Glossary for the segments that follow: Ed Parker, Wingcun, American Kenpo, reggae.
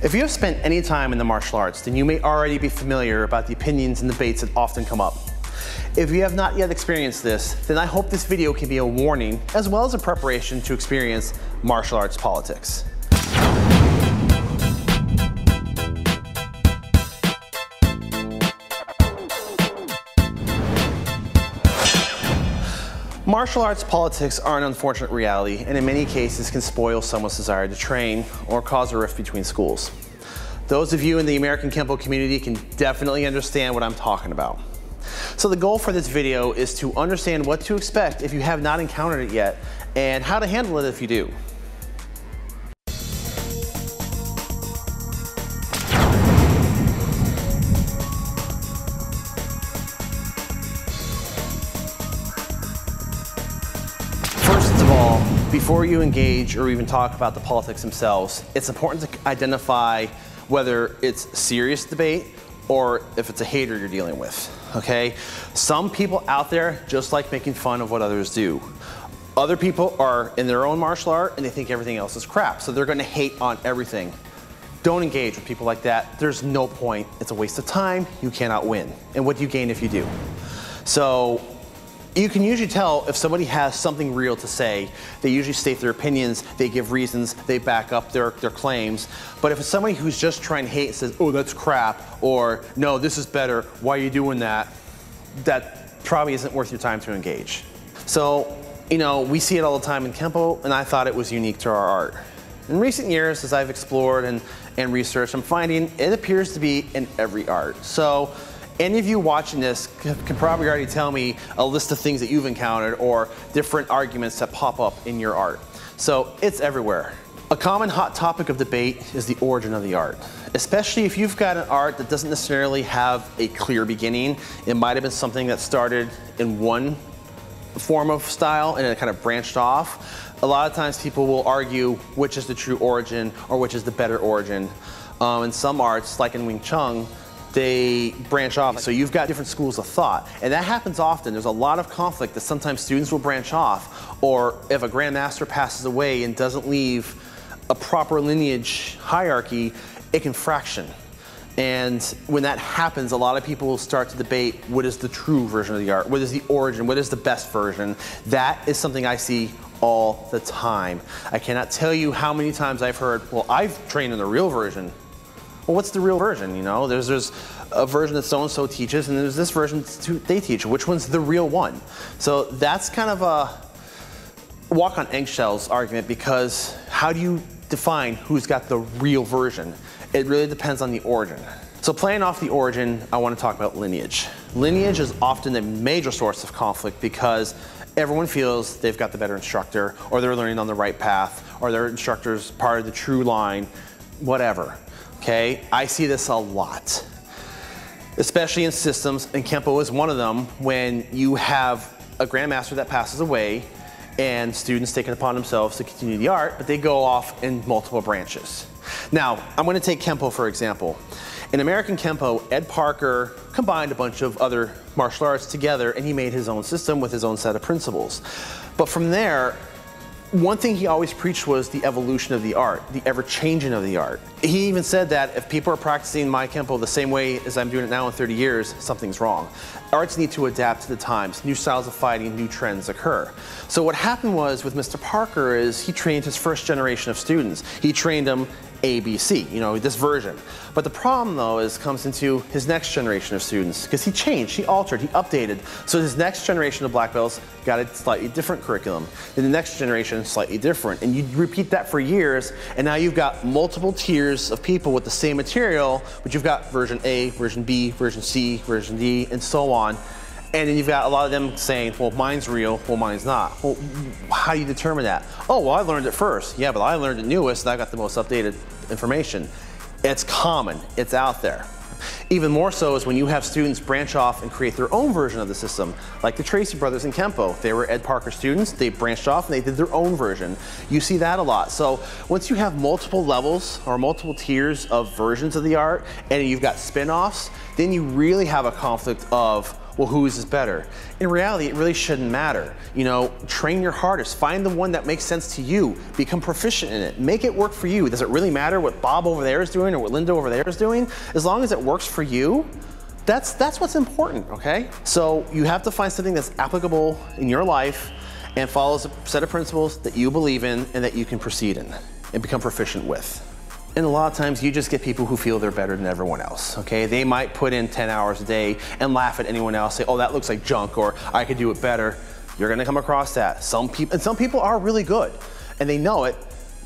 If you have spent any time in the martial arts, then you may already be familiar about the opinions and debates that often come up. If you have not yet experienced this, then I hope this video can be a warning as well as a preparation to experience martial arts politics. Martial arts politics are an unfortunate reality, and in many cases can spoil someone's desire to train or cause a rift between schools. Those of you in the American Kenpo community can definitely understand what I'm talking about. So the goal for this video is to understand what to expect if you have not encountered it yet, and how to handle it if you do. Before you engage or even talk about the politics themselves, it's important to identify whether it's serious debate or if it's a hater you're dealing with, okay? Some people out there just like making fun of what others do. Other people are in their own martial art and they think everything else is crap, so they're gonna hate on everything. Don't engage with people like that. There's no point. It's a waste of time. You cannot win. And what do you gain if you do? So, you can usually tell if somebody has something real to say. They usually state their opinions, they give reasons, they back up their claims. But if it's somebody who's just trying to hate and says, oh, that's crap, or no, this is better, why are you doing that? That probably isn't worth your time to engage. So, you know, we see it all the time in Kenpo, and I thought it was unique to our art. In recent years, as I've explored and researched, I'm finding it appears to be in every art. So, any of you watching this can probably already tell me a list of things that you've encountered or different arguments that pop up in your art. So it's everywhere. A common hot topic of debate is the origin of the art, especially if you've got an art that doesn't necessarily have a clear beginning. It might have been something that started in one form of style and it kind of branched off. A lot of times people will argue which is the true origin or which is the better origin. In some arts, like in Wing Chun, they branch off. So you've got different schools of thought. And that happens often. There's a lot of conflict that sometimes students will branch off, or if a grandmaster passes away and doesn't leave a proper lineage hierarchy, it can fraction. And when that happens, a lot of people will start to debate what is the true version of the art, what is the origin, what is the best version. That is something I see all the time. I cannot tell you how many times I've heard, well, I've trained in the real version. Well, what's the real version, you know? There's a version that so-and-so teaches, and there's this version they teach. Which one's the real one? So that's kind of a walk on eggshells argument, because how do you define who's got the real version? It really depends on the origin. So playing off the origin, I want to talk about lineage. Lineage is often a major source of conflict because everyone feels they've got the better instructor, or they're learning on the right path, or their instructor's part of the true line, whatever. Okay, I see this a lot, especially in systems, and Kenpo is one of them, when you have a grandmaster that passes away and students take it upon themselves to continue the art, but they go off in multiple branches. Now, I'm going to take Kenpo for example. In American Kenpo, Ed Parker combined a bunch of other martial arts together and he made his own system with his own set of principles. But from there, one thing he always preached was the evolution of the art, the ever-changing of the art. He even said that if people are practicing my Kenpo the same way as I'm doing it now in 30 years, something's wrong. Arts need to adapt to the times, new styles of fighting, new trends occur. So what happened was with Mr. Parker is he trained his first generation of students. He trained them ABC, you know, this version. But the problem though is comes into his next generation of students, because he changed, he altered, he updated. So his next generation of black belts got a slightly different curriculum. Then the next generation slightly different. And you repeat that for years, and now you've got multiple tiers of people with the same material, but you've got version A, version B, version C, version D, and so on. And then you've got a lot of them saying, well, mine's real, well, mine's not. Well, how do you determine that? Oh, well, I learned it first. Yeah, but I learned it newest and I got the most updated information. It's common, it's out there. Even more so is when you have students branch off and create their own version of the system, like the Tracy brothers in Kenpo. They were Ed Parker students, they branched off and they did their own version. You see that a lot. So once you have multiple levels or multiple tiers of versions of the art and you've got spin-offs, then you really have a conflict of well, whose is better? In reality, it really shouldn't matter. You know, train your hardest, find the one that makes sense to you, become proficient in it, make it work for you. Does it really matter what Bob over there is doing or what Linda over there is doing? As long as it works for you, that's what's important, okay? So you have to find something that's applicable in your life and follows a set of principles that you believe in and that you can proceed in and become proficient with. And a lot of times you just get people who feel they're better than everyone else, okay? They might put in 10 hours a day and laugh at anyone else, say, oh, that looks like junk, or I could do it better. You're gonna come across that. Some people are really good and they know it,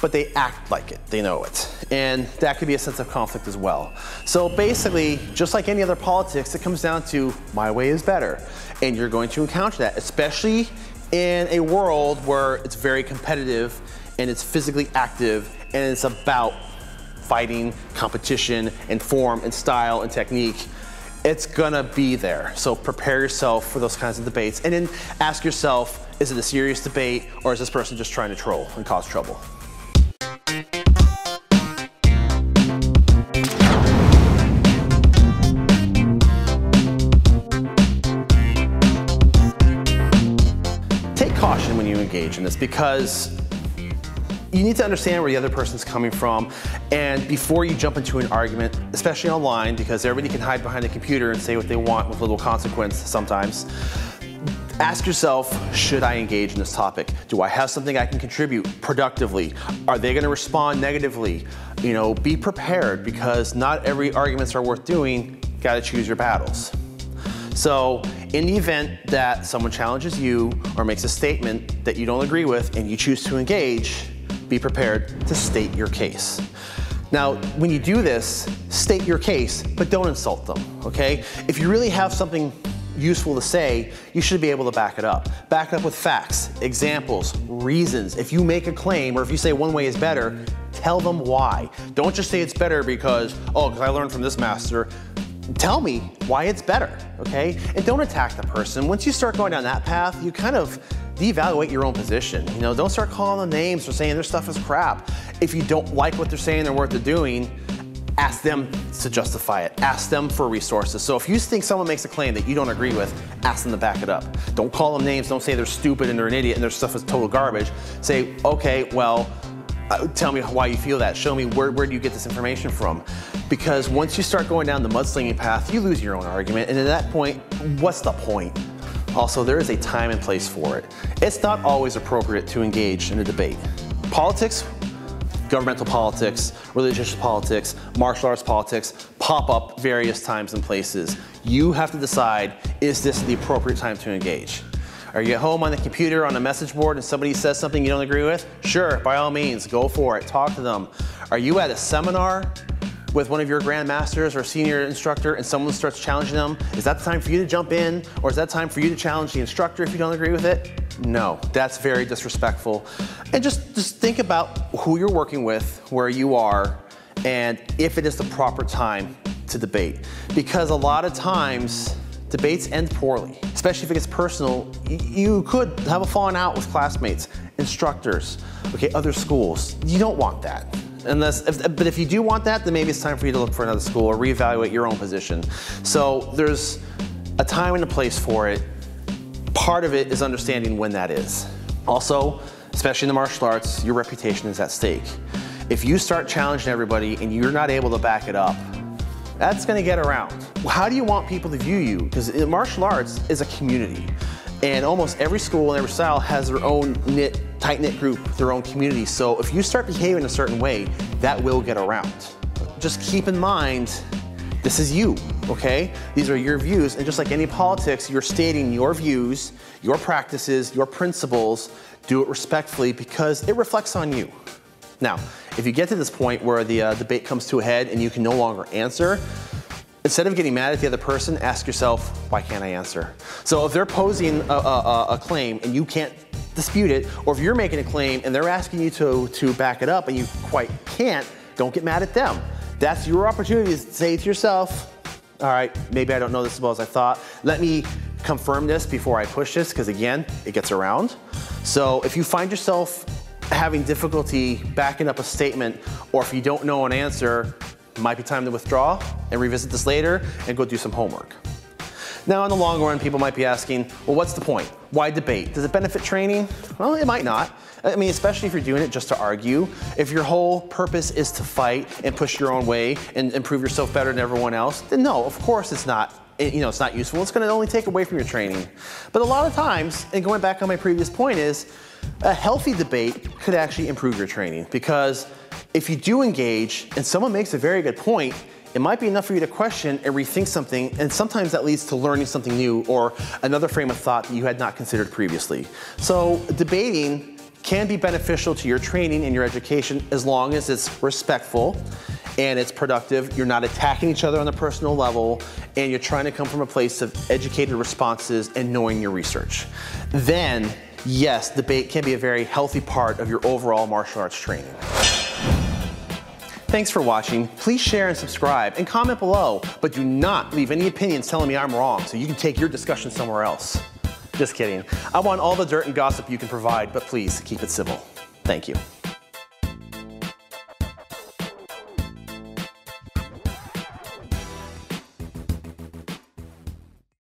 but they act like it, they know it. And that could be a sense of conflict as well. So basically, just like any other politics, it comes down to my way is better. And you're going to encounter that, especially in a world where it's very competitive and it's physically active and it's about fighting, competition, and form, and style, and technique. It's gonna be there. So prepare yourself for those kinds of debates and then ask yourself, is it a serious debate or is this person just trying to troll and cause trouble? Caution when you engage in this, because you need to understand where the other person's coming from, and before you jump into an argument, especially online, because everybody can hide behind a computer and say what they want with little consequence sometimes, ask yourself, should I engage in this topic? Do I have something I can contribute productively? Are they going to respond negatively? You know, be prepared, because not every arguments are worth doing. Got to choose your battles. So in the event that someone challenges you or makes a statement that you don't agree with and you choose to engage, be prepared to state your case. Now, when you do this, state your case, but don't insult them, okay? If you really have something useful to say, you should be able to back it up. Back it up with facts, examples, reasons. If you make a claim, or if you say one way is better, tell them why. Don't just say it's better because, oh, because I learned from this master. Tell me why it's better, okay? And don't attack the person. Once you start going down that path, you kind of devaluate your own position. You know, don't start calling them names or saying their stuff is crap. If you don't like what they're saying or what they're doing, ask them to justify it. Ask them for resources. So if you think someone makes a claim that you don't agree with, ask them to back it up. Don't call them names. Don't say they're stupid and they're an idiot and their stuff is total garbage. Say, okay, well, tell me why you feel that. Show me where do you get this information from? Because once you start going down the mudslinging path, you lose your own argument. And at that point, what's the point? Also, there is a time and place for it. It's not always appropriate to engage in a debate. Politics, governmental politics, religious politics, martial arts politics, pop up various times and places. You have to decide, is this the appropriate time to engage? Are you at home on the computer, on a message board, and somebody says something you don't agree with? Sure, by all means, go for it, talk to them. Are you at a seminar with one of your grandmasters or senior instructor and someone starts challenging them? Is that the time for you to jump in? Or is that time for you to challenge the instructor if you don't agree with it? No, that's very disrespectful. And just think about who you're working with, where you are, and if it is the proper time to debate. Because a lot of times, debates end poorly, especially if it gets personal. You could have a falling out with classmates, instructors, okay, other schools. You don't want that. But if you do want that, then maybe it's time for you to look for another school or reevaluate your own position. So there's a time and a place for it. Part of it is understanding when that is. Also, especially in the martial arts, your reputation is at stake. If you start challenging everybody and you're not able to back it up, that's gonna get around. How do you want people to view you? Because martial arts is a community, and almost every school and every style has their own tight-knit group, their own community. So if you start behaving a certain way, that will get around. Just keep in mind, this is you, okay? These are your views, and just like any politics, you're stating your views, your practices, your principles. Do it respectfully because it reflects on you. Now, if you get to this point where the debate comes to a head and you can no longer answer, instead of getting mad at the other person, ask yourself, why can't I answer? So if they're posing a claim and you can't dispute it, or if you're making a claim and they're asking you to back it up and you quite can't, don't get mad at them. That's your opportunity to say to yourself, all right, maybe I don't know this as well as I thought. Let me confirm this before I push this, because again, it gets around. So if you find yourself having difficulty backing up a statement, or if you don't know an answer, it might be time to withdraw and revisit this later and go do some homework. Now, in the long run, people might be asking, well, what's the point? Why debate? Does it benefit training? Well, it might not. I mean, especially if you're doing it just to argue. If your whole purpose is to fight and push your own way and improve yourself better than everyone else, then no, of course it's not. You know, it's not useful. It's going to only take away from your training. But a lot of times, and going back on my previous point, is a healthy debate could actually improve your training, because if you do engage and someone makes a very good point, it might be enough for you to question and rethink something, and sometimes that leads to learning something new or another frame of thought that you had not considered previously. So debating can be beneficial to your training and your education as long as it's respectful and it's productive, you're not attacking each other on a personal level, and you're trying to come from a place of educated responses and knowing your research. Then, yes, debate can be a very healthy part of your overall martial arts training. Thanks for watching. Please share and subscribe and comment below, but do not leave any opinions telling me I'm wrong, so you can take your discussion somewhere else. Just kidding. I want all the dirt and gossip you can provide, but please keep it civil. Thank you.